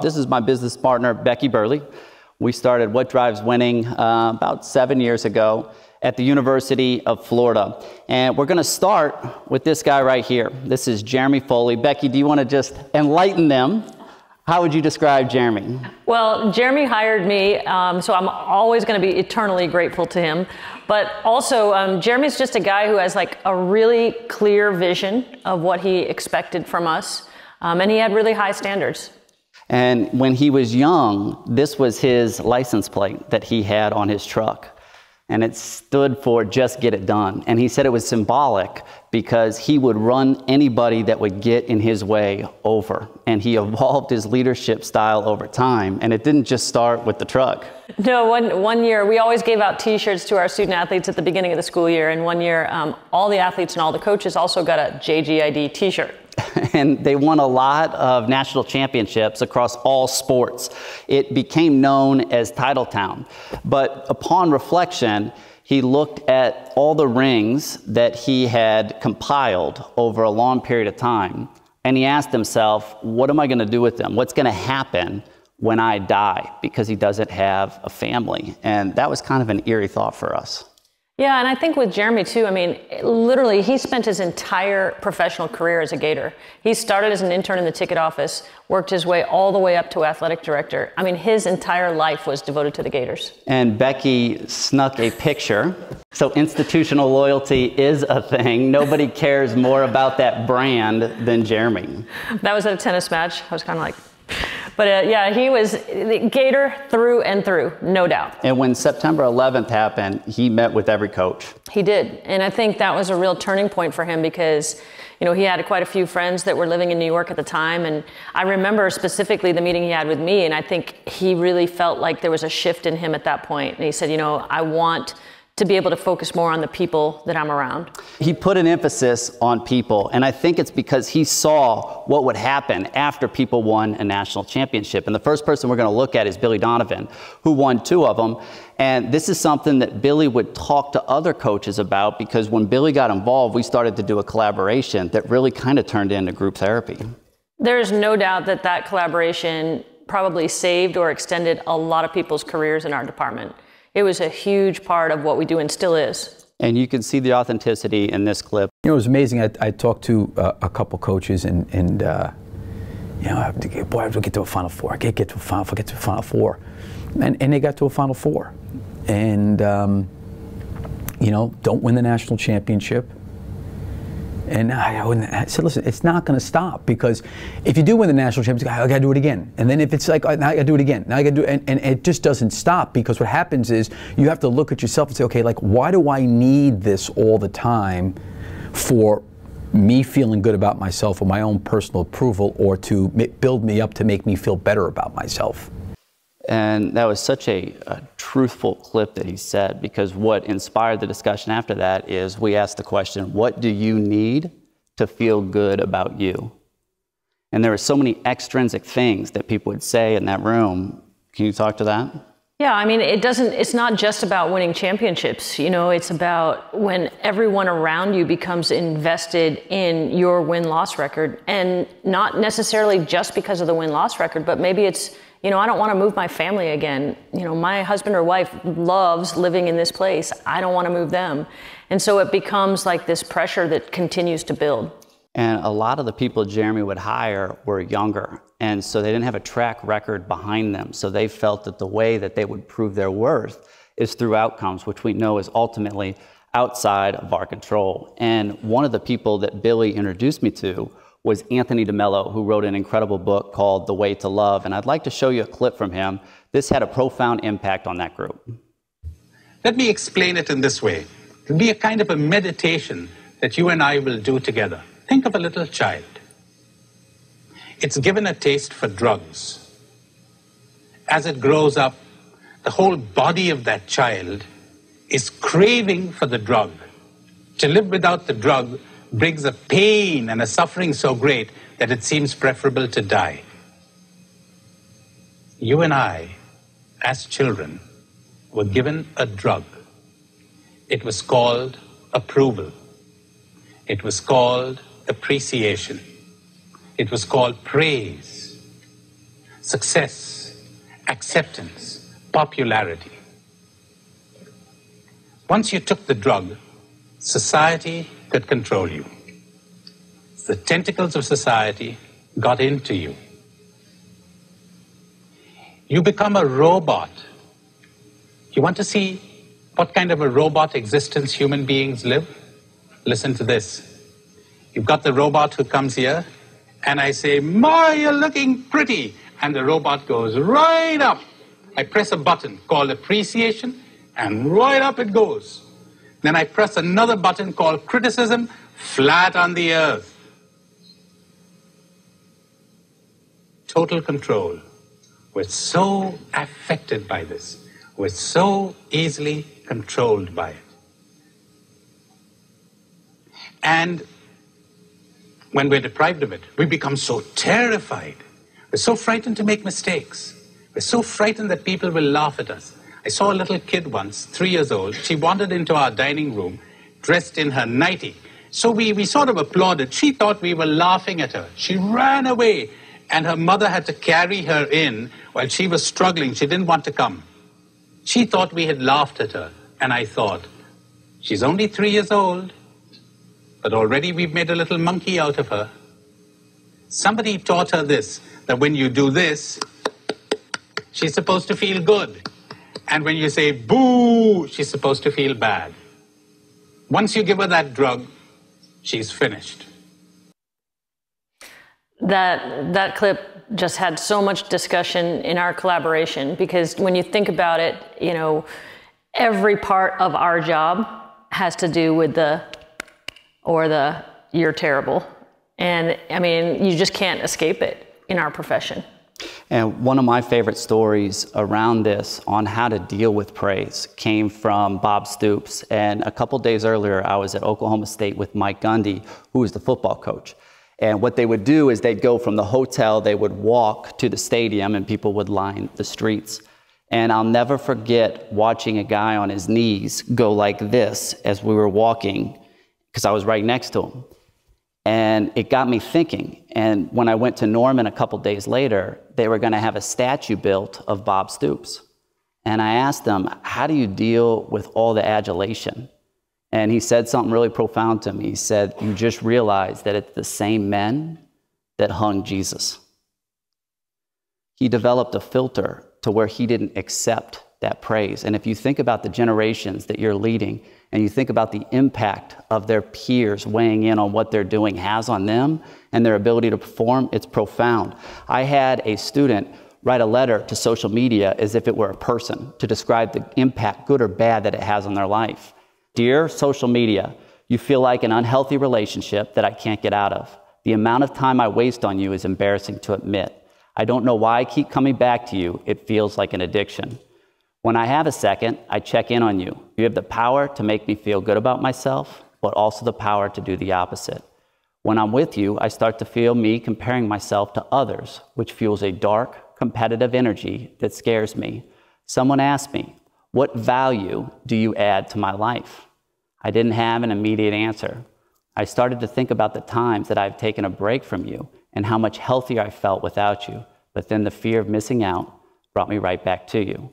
This is my business partner, Becky Burleigh. We started What Drives Winning about 7 years ago at the University of Florida. And we're gonna start with this guy right here. This is Jeremy Foley. Becky, do you wanna just enlighten them? How would you describe Jeremy? Well, Jeremy hired me, so I'm always gonna be eternally grateful to him. But also, Jeremy's just a guy who has like a really clear vision of what he expected from us. And he had really high standards. And when he was young, this was his license plate that he had on his truck. And it stood for just get it done. And he said it was symbolic because he would run anybody that would get in his way over. And he evolved his leadership style over time. And it didn't just start with the truck. No, one year, we always gave out t-shirts to our student athletes at the beginning of the school year. And 1 year, all the athletes and all the coaches also got a JGID t-shirt. And they won a lot of national championships across all sports. It became known as Titletown. But upon reflection, he looked at all the rings that he had compiled over a long period of time. And he asked himself, what am I going to do with them? What's going to happen when I die? Because he doesn't have a family. And that was kind of an eerie thought for us. Yeah, and I think with Jeremy, too, I mean, literally, he spent his entire professional career as a Gator. He started as an intern in the ticket office, worked his way all the way up to athletic director. I mean, his entire life was devoted to the Gators. And Becky snuck a picture. So institutional loyalty is a thing. Nobody cares more about that brand than Jeremy. That was at a tennis match. I was kind of like... But yeah, he was Gator through and through, no doubt. And when September 11th happened, he met with every coach. He did. And I think that was a real turning point for him because, you know, he had quite a few friends that were living in New York at the time. And I remember specifically the meeting he had with me. And I think he really felt like there was a shift in him at that point. And he said, you know, I want to be able to focus more on the people that I'm around. He put an emphasis on people, and I think it's because he saw what would happen after people won a national championship. And the first person we're going to look at is Billy Donovan, who won two of them. And this is something that Billy would talk to other coaches about, because when Billy got involved, we started to do a collaboration that really kind of turned into group therapy. There's no doubt that that collaboration probably saved or extended a lot of people's careers in our department. It was a huge part of what we do and still is. And you can see the authenticity in this clip. You know, it was amazing. I talked to a couple coaches and you know, I have to get to a Final Four. I can't get to a Final Four, And they got to a Final Four. And, you know, don't win the national championship. And I said, listen, it's not going to stop, because if you do win the national championship, I got to do it again. And then if it's like, now I got to do it again. Now I got to do it. And it just doesn't stop, because what happens is you have to look at yourself and say, okay, like, why do I need this all the time for me feeling good about myself or my own personal approval, or to build me up to make me feel better about myself? And that was such a truthful clip that he said, because what inspired the discussion after that is we asked the question, what do you need to feel good about you? And there were so many extrinsic things that people would say in that room. Can you talk to that? Yeah, I mean, it's not just about winning championships. You know, it's about when everyone around you becomes invested in your win-loss record, and not necessarily just because of the win-loss record, but maybe it's, you know, I don't want to move my family again. You know, my husband or wife loves living in this place. I don't want to move them. And so it becomes like this pressure that continues to build. And a lot of the people Jeremy would hire were younger. And so they didn't have a track record behind them. So they felt that the way that they would prove their worth is through outcomes, which we know is ultimately outside of our control. And one of the people that Billy introduced me to was Anthony DeMello, who wrote an incredible book called The Way to Love. And I'd like to show you a clip from him. This had a profound impact on that group. Let me explain it in this way. It'll be a kind of a meditation that you and I will do together. Think of a little child. It's given a taste for drugs. As it grows up, the whole body of that child is craving for the drug. To live without the drug brings a pain and a suffering so great that it seems preferable to die. You and I, as children, were given a drug. It was called approval. It was called appreciation. It was called praise. success, acceptance, popularity. Once you took the drug, society could control you. The tentacles of society got into you. You become a robot. You want to see what kind of a robot existence human beings live? Listen to this. You've got the robot who comes here, and I say, "Ma, you're looking pretty." And the robot goes right up. I press a button called appreciation, and right up it goes. Then I press another button called criticism, flat on the earth. Total control. We're so affected by this. We're so easily controlled by it. And when we're deprived of it, we become so terrified. We're so frightened to make mistakes. We're so frightened that people will laugh at us. I saw a little kid once, 3 years old. She wandered into our dining room dressed in her nightie. So we sort of applauded. She thought we were laughing at her. She ran away, and her mother had to carry her in while she was struggling. She didn't want to come. She thought we had laughed at her, and I thought, she's only 3 years old, but already we've made a little monkey out of her. Somebody taught her this, that when you do this, she's supposed to feel good. And when you say, boo, she's supposed to feel bad. Once you give her that drug, she's finished. That clip just had so much discussion in our collaboration, because when you think about it, you know, every part of our job has to do with the you're terrible. And I mean, you just can't escape it in our profession. And one of my favorite stories around this on how to deal with praise came from Bob Stoops. And a couple days earlier, I was at Oklahoma State with Mike Gundy, who is the football coach. And what they would do is they'd go from the hotel, they would walk to the stadium, and people would line the streets. And I'll never forget watching a guy on his knees go like this as we were walking, because I was right next to him. And it got me thinking. And when I went to Norman a couple days later, they were going to have a statue built of Bob Stoops. And I asked them, how do you deal with all the adulation? And he said something really profound to me. He said, you just realize that it's the same men that hung Jesus. He developed a filter to where he didn't accept that praise. And if you think about the generations that you're leading, and you think about the impact of their peers weighing in on what they're doing has on them and their ability to perform, it's profound. I had a student write a letter to social media as if it were a person to describe the impact, good or bad, that it has on their life. Dear social media, you feel like an unhealthy relationship that I can't get out of. The amount of time I waste on you is embarrassing to admit. I don't know why I keep coming back to you. It feels like an addiction. When I have a second, I check in on you. You have the power to make me feel good about myself, but also the power to do the opposite. When I'm with you, I start to feel me comparing myself to others, which fuels a dark, competitive energy that scares me. Someone asked me, what value do you add to my life? I didn't have an immediate answer. I started to think about the times that I've taken a break from you and how much healthier I felt without you, but then the fear of missing out brought me right back to you.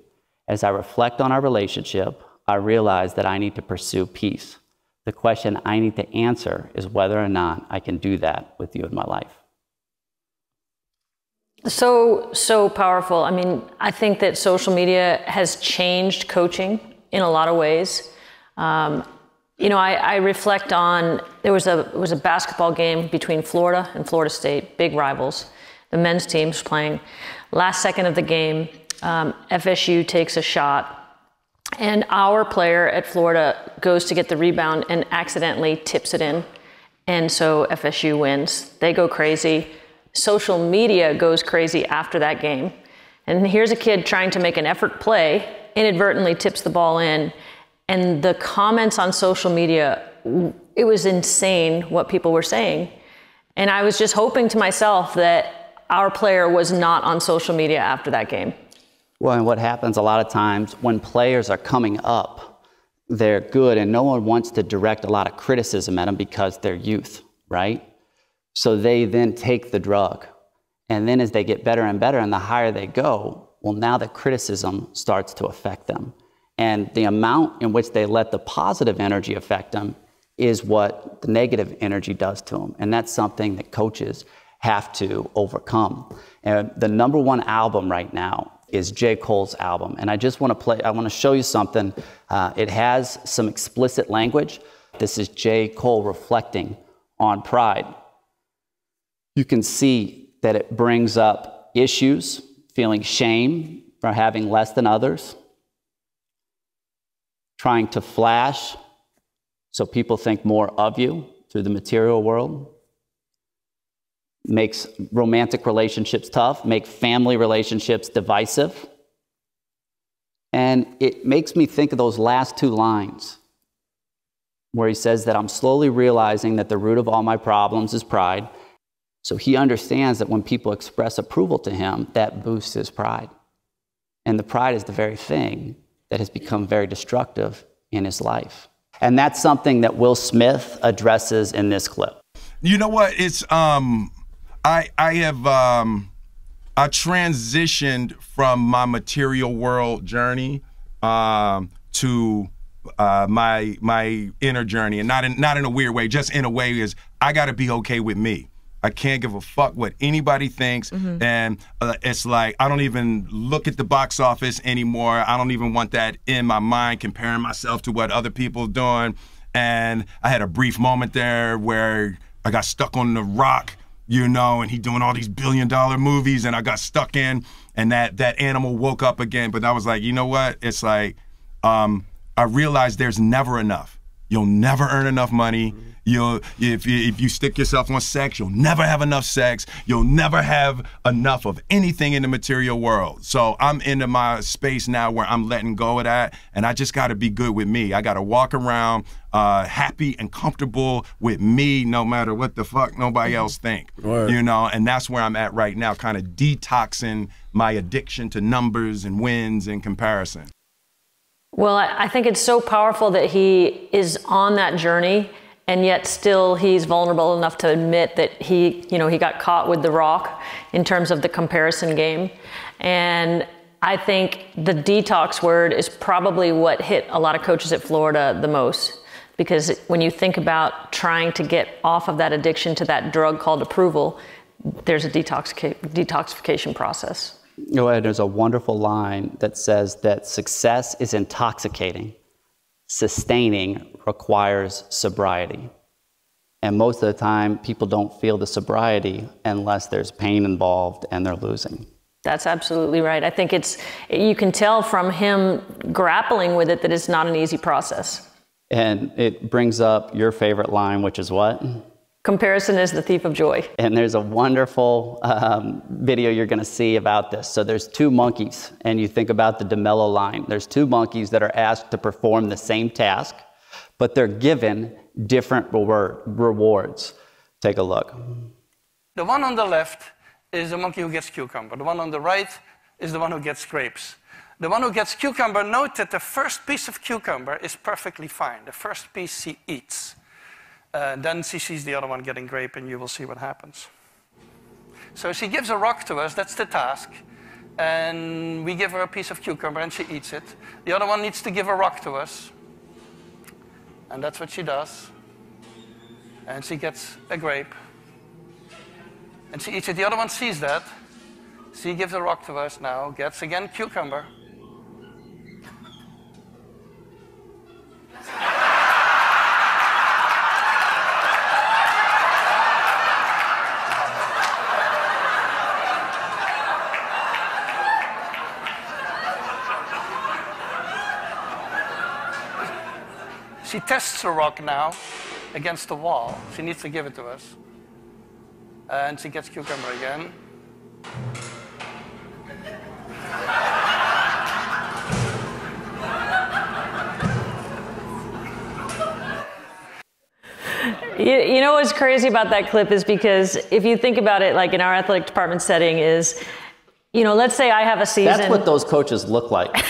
As I reflect on our relationship, I realize that I need to pursue peace. The question I need to answer is whether or not I can do that with you in my life. So powerful. I mean, I think that social media has changed coaching in a lot of ways. You know, I reflect on, it was a basketball game between Florida and Florida State, big rivals. The men's team's playing. Last second of the game, FSU takes a shot, and our player at Florida goes to get the rebound and accidentally tips it in. And so FSU wins. They go crazy. Social media goes crazy after that game. And here's a kid trying to make an effort play, inadvertently tips the ball in. And the comments on social media, it was insane what people were saying. And I was just hoping to myself that our player was not on social media after that game. Well, and what happens a lot of times when players are coming up, they're good, and no one wants to direct a lot of criticism at them because they're youth, right? So they then take the drug And then as they get better and better and the higher they go, well, now the criticism starts to affect them. And the amount in which they let the positive energy affect them is what the negative energy does to them. And that's something that coaches have to overcome. And the #1 album right now is J. Cole's album. And I just want to play, I want to show you something. It has some explicit language. This is J. Cole reflecting on pride. You can see that it brings up issues, feeling shame for having less than others, trying to flash so people think more of you through the material world, makes romantic relationships tough, make family relationships divisive. And it makes me think of those last two lines where he says that I'm slowly realizing that the root of all my problems is pride. So he understands that when people express approval to him, that boosts his pride. And the pride is the very thing that has become very destructive in his life. And that's something that Will Smith addresses in this clip. You know what? It's I transitioned from my material world journey to my inner journey, and not in a weird way, just in a way is I got to be okay with me. I can't give a fuck what anybody thinks. Mm-hmm. And it's like, I don't even look at the box office anymore. I don't even want that in my mind, comparing myself to what other people are doing. And I had a brief moment there where I got stuck on The Rock, you know, and he doing all these billion-dollar movies, and I got stuck in, and that animal woke up again. But I was like, you know what? It's like, I realized there's never enough. You'll never earn enough money. If you stick yourself on sex, you'll never have enough sex. You'll never have enough of anything in the material world. So I'm into my space now where I'm letting go of that, and I just gotta be good with me. I gotta walk around happy and comfortable with me no matter what the fuck nobody else think. Right. You know, and that's where I'm at right now, kind of detoxing my addiction to numbers and wins and comparison. Well, I think it's so powerful that he is on that journey, and yet still he's vulnerable enough to admit that he, you know, he got caught with The Rock in terms of the comparison game. And I think the detox word is probably what hit a lot of coaches at Florida the most, because when you think about trying to get off of that addiction to that drug called approval, there's a detoxification process. You know, and there's a wonderful line that says that success is intoxicating. Sustaining requires sobriety. And most of the time, people don't feel the sobriety unless there's pain involved and they're losing. That's absolutely right. I think it's, you can tell from him grappling with it that it's not an easy process. And it brings up your favorite line, which is what? Comparison is the thief of joy. And there's a wonderful video you're going to see about this. So there's two monkeys, and you think about the DeMello line. There's two monkeys that are asked to perform the same task, but they're given different rewards. Take a look. The one on the left is the monkey who gets cucumber. The one on the right is the one who gets grapes. The one who gets cucumber, note that the first piece of cucumber is perfectly fine. The first piece he eats. Then she sees the other one getting grape, and you will see what happens. So she gives a rock to us, that's the task, and we give her a piece of cucumber and she eats it. The other one needs to give a rock to us, and that's what she does. And she gets a grape, and she eats it. The other one sees that. She gives a rock to us now, gets again cucumber. She tests the rock now against the wall. She needs to give it to us. And she gets cucumber again. You know what's crazy about that clip is because if you think about it, like in our athletic department setting is, you know, let's say I have a season. That's what those coaches look like.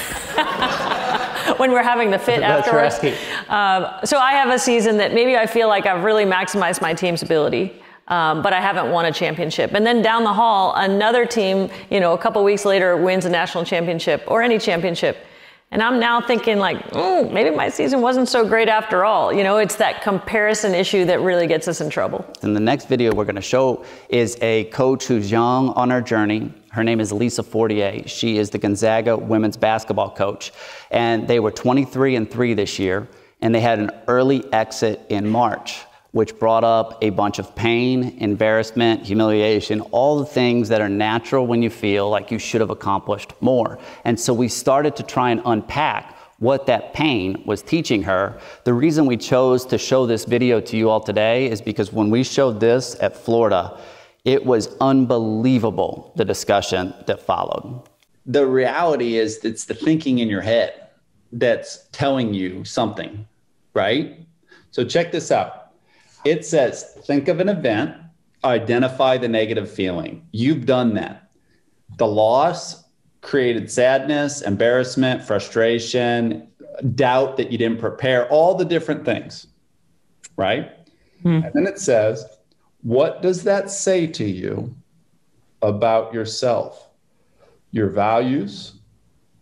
When we're having the fit afterwards. Right. So I have a season that maybe I feel like I've really maximized my team's ability. but I haven't won a championship. And then down the hall, another team, you know, a couple weeks later wins a national championship or any championship. And I'm now thinking like, maybe my season wasn't so great after all. You know, it's that comparison issue that really gets us in trouble. And the next video we're going to show is a coach who's young on her journey. Her name is Lisa Fortier. She is the Gonzaga women's basketball coach. And they were 23-3 this year. And they had an early exit in March, which brought up a bunch of pain, embarrassment, humiliation, all the things that are natural when you feel like you should have accomplished more. And so we started to try and unpack what that pain was teaching her. The reason we chose to show this video to you all today is because when we showed this at Florida, it was unbelievable, the discussion that followed. The reality is it's the thinking in your head that's telling you something, right? So check this out. It says, think of an event, identify the negative feeling. You've done that. The loss created sadness, embarrassment, frustration, doubt that you didn't prepare, all the different things, right? And then it says, what does that say to you about yourself, your values,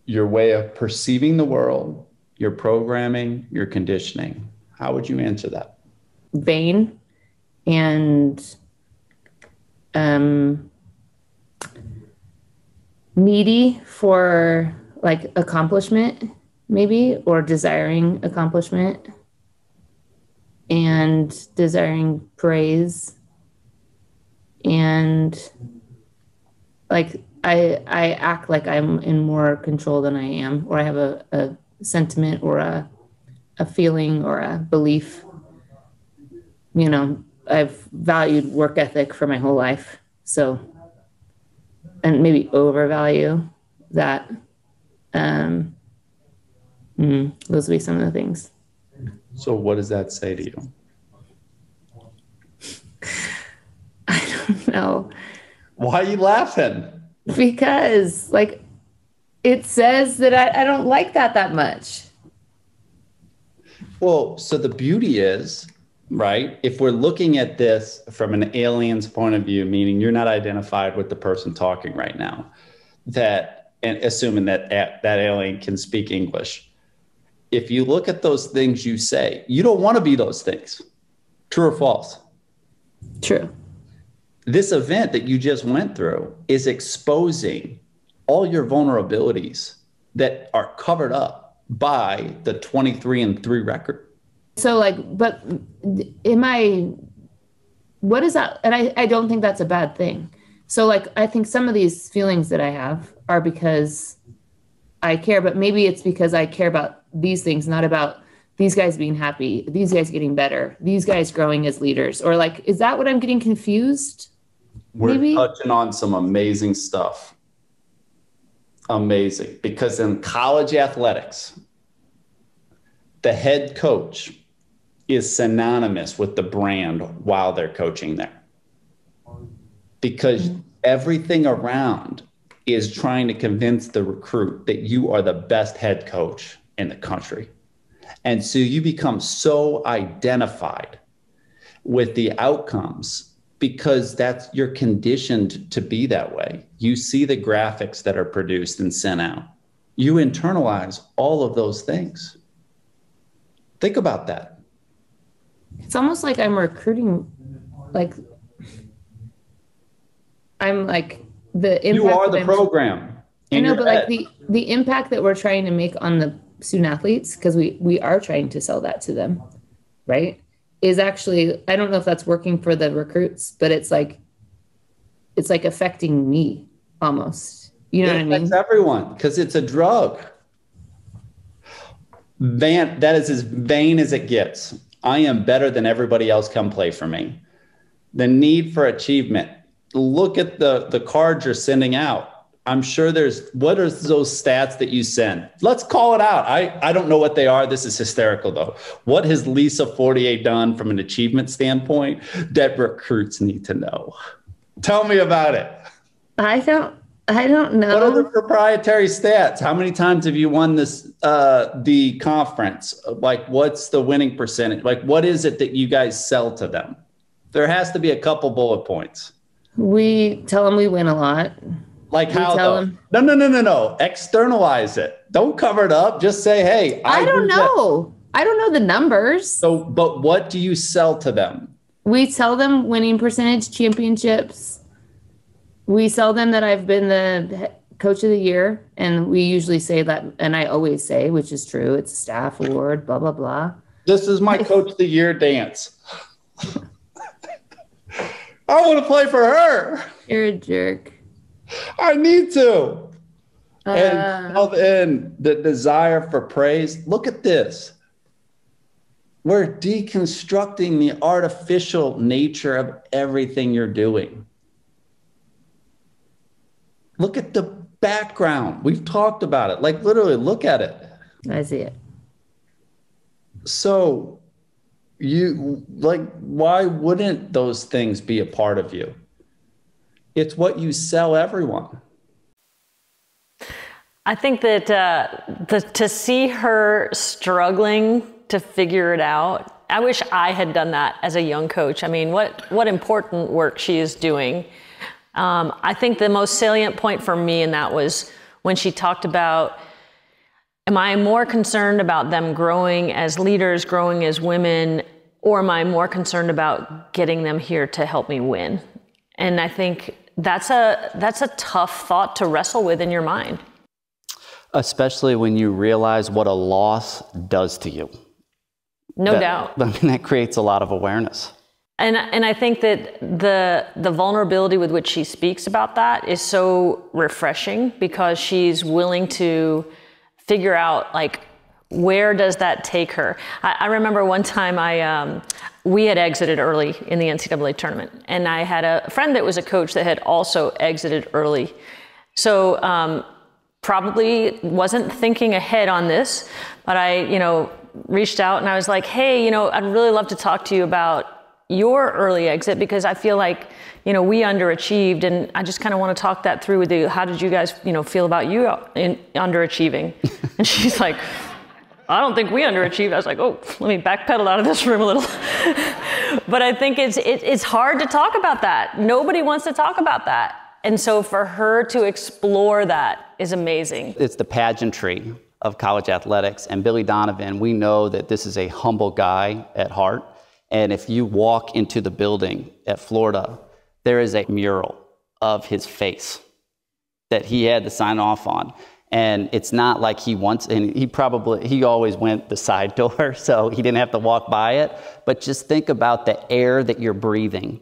your way of perceiving the world, your programming, your conditioning? How would you answer that? Vain and needy for like accomplishment, maybe, or desiring accomplishment and desiring praise. And like I act like I'm in more control than I am, or I have a sentiment or a feeling or a belief. You know, I've valued work ethic for my whole life. So, and maybe overvalue that. Those would be some of the things. So what does that say to you? I don't know. Why are you laughing? Because like, it says that I don't like that much. Well, so the beauty is, right, if we're looking at this from an alien's point of view, meaning you're not identified with the person talking right now, that, and assuming that that alien can speak English, if you look at those things you say, you don't want to be those things. True or false? True. This event that you just went through is exposing all your vulnerabilities that are covered up by the 23-3 record. So like, but am I, what is that? And I don't think that's a bad thing. So like, I think some of these feelings that I have are because I care, but maybe it's because I care about these things, not about these guys being happy, these guys getting better, these guys growing as leaders, or like, is that what I'm getting confused? We're maybe touching on some amazing stuff. Amazing. Because in college athletics, the head coach is synonymous with the brand while they're coaching there, because everything around is trying to convince the recruit that you are the best head coach in the country. And so you become so identified with the outcomes because that's, you're conditioned to be that way. You see the graphics that are produced and sent out. You internalize all of those things. Think about that. It's almost like I'm recruiting, like I'm like the impact. You are the program. I know, but like the impact that we're trying to make on the student athletes, because we are trying to sell that to them, right? Is actually, I don't know if that's working for the recruits, but it's like affecting me almost. You know what I mean? It affects everyone because it's a drug. Van, that is as vain as it gets. I am better than everybody else. Come play for me. The need for achievement. Look at the cards you're sending out. I'm sure there's, what are those stats that you send? Let's call it out. I don't know what they are. This is hysterical though. What has Lisa Fortier done from an achievement standpoint that recruits need to know? Tell me about it. I don't know. What are the proprietary stats? How many times have you won this, the conference? Like, what's the winning percentage? Like, what is it that you guys sell to them? There has to be a couple bullet points. We tell them we win a lot. Like how? No. Externalize it. Don't cover it up. Just say, hey, I don't know. I don't know the numbers. So, but what do you sell to them? We tell them winning percentage, championships. We tell them that I've been the coach of the year. And we usually say that. And I always say, which is true, it's a staff award, blah, blah, blah. This is my coach of the year dance. I want to play for her. You're a jerk. I need to. And the desire for praise. Look at this. We're deconstructing the artificial nature of everything you're doing. Look at the background. We've talked about it. Like, literally, look at it. I see it. So you, like, why wouldn't those things be a part of you? It's what you sell everyone. I think that to see her struggling to figure it out, I wish I had done that as a young coach. I mean, what important work she is doing. I think the most salient point for me in that was when she talked about, am I more concerned about them growing as leaders, growing as women, or am I more concerned about getting them here to help me win? And I think that's a tough thought to wrestle with in your mind. Especially when you realize what a loss does to you. No doubt. I mean, that creates a lot of awareness. And I think that the vulnerability with which she speaks about that is so refreshing, because she's willing to figure out, like, where does that take her? I remember one time we had exited early in the NCAA tournament, and I had a friend that was a coach that had also exited early. So probably wasn't thinking ahead on this, but I, reached out and I was like, hey, I'd really love to talk to you about your early exit, because I feel like, we underachieved, and I just kind of want to talk that through with you. How did you guys, feel about you in underachieving? And she's like, I don't think we underachieved. I was like, oh, let me backpedal out of this room a little. But I think it's hard to talk about that. Nobody wants to talk about that. And so for her to explore that is amazing. It's the pageantry of college athletics. And Billy Donovan, we know that this is a humble guy at heart. And if you walk into the building at Florida, there is a mural of his face that he had to sign off on. And it's not like he wants, and he always went the side door, so he didn't have to walk by it. But just think about the air that you're breathing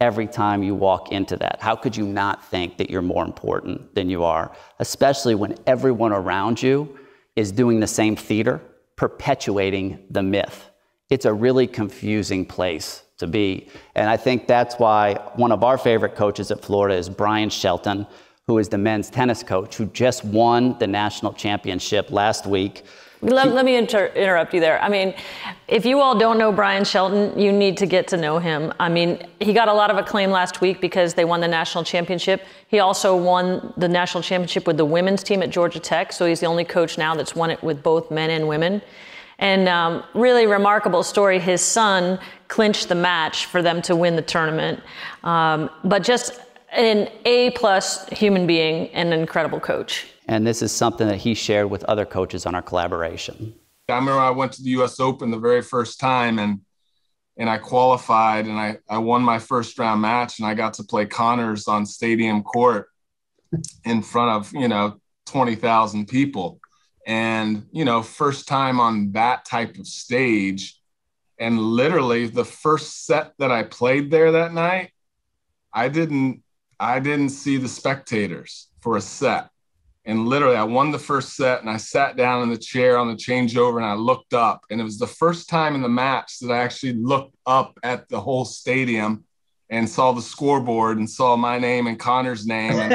every time you walk into that. How could you not think that you're more important than you are, especially when everyone around you is doing the same theater, perpetuating the myth? It's a really confusing place to be. And I think that's why one of our favorite coaches at Florida is Brian Shelton, who is the men's tennis coach, who just won the national championship last week. Let me interrupt you there. I mean, if you all don't know Brian Shelton, you need to get to know him. I mean, he got a lot of acclaim last week because they won the national championship. He also won the national championship with the women's team at Georgia Tech, so he's the only coach now that's won it with both men and women. And really remarkable story. His son clinched the match for them to win the tournament. But just an A-plus human being and an incredible coach. And this is something that he shared with other coaches on our collaboration. I remember I went to the U.S. Open the very first time, and I qualified, and I won my first round match, and I got to play Connors on stadium court in front of, 20,000 people. And, first time on that type of stage. And literally the first set that I played there that night, I didn't see the spectators for a set. And literally I won the first set, and I sat down in the chair on the changeover, and I looked up, and it was the first time in the match that I actually looked up at the whole stadium and saw the scoreboard and saw my name and Connor's name. And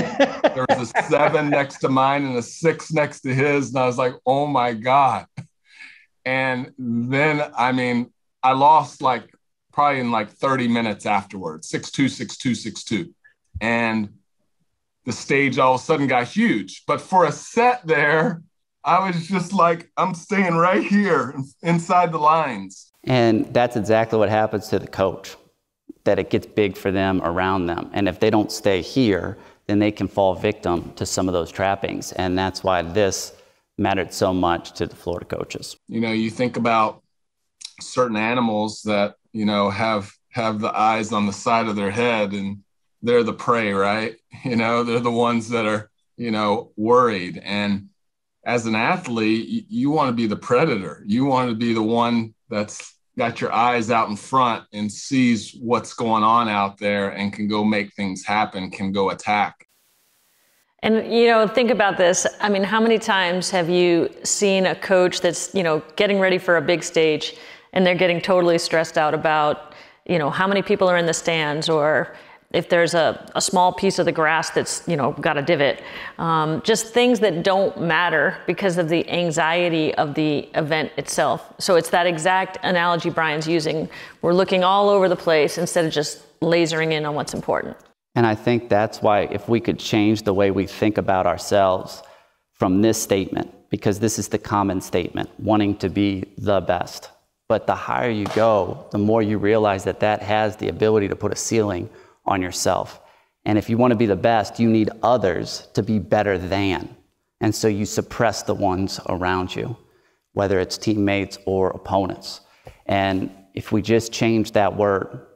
there was a 7 next to mine and a 6 next to his. And I was like, oh my God. And then, I lost probably in 30 minutes afterwards, 6-2, 6-2, 6-2. And the stage all of a sudden got huge. But for a set there, I was just like, I'm staying right here inside the lines. And that's exactly what happens to the coach. that it gets big for them around them. And if they don't stay here, then they can fall victim to some of those trappings. And that's why this mattered so much to the Florida coaches. You know, you think about certain animals that, you know, have the eyes on the side of their head, and they're the prey, right? You know, they're the ones that are, you know, worried. And as an athlete, you want to be the predator. You want to be the one that's got your eyes out in front and sees what's going on out there and can go make things happen, can go attack. And, you know, think about this. I mean, how many times have you seen a coach that's, you know, getting ready for a big stage and they're getting totally stressed out about, you know, how many people are in the stands, or if there's a small piece of the grass that's, you know, got a divot, just things that don't matter because of the anxiety of the event itself. So it's that exact analogy Brian's using. We're looking all over the place instead of just lasering in on what's important. And I think that's why, if we could change the way we think about ourselves from this statement, because this is the common statement, wanting to be the best. But the higher you go, the more you realize that that has the ability to put a ceiling on yourself. And if you want to be the best, you need others to be better than. And so you suppress the ones around you, whether it's teammates or opponents. And if we just change that word,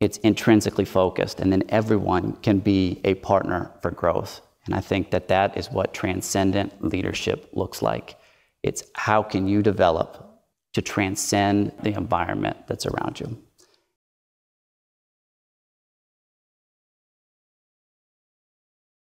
it's intrinsically focused, and then everyone can be a partner for growth. And I think that that is what transcendent leadership looks like. It's how can you develop to transcend the environment that's around you.